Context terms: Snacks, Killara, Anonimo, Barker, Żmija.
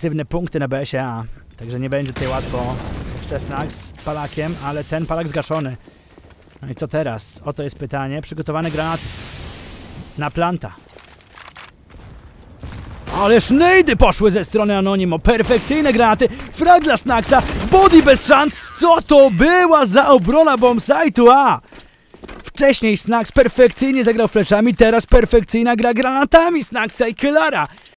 agresywne punkty na BS-ie, także nie będzie tutaj łatwo. Jeszcze Snacks z palakiem, ale ten palak zgaszony. No i co teraz? Oto jest pytanie. Przygotowany granat na planta. Ale sznejdy poszły ze strony Anonimo. Perfekcyjne granaty. Frag dla Snacksa. Body bez szans. Co to była za obrona bombsite'u? A! Wcześniej Snacks perfekcyjnie zagrał fleszami, teraz perfekcyjna gra granatami Snacksa i Killara.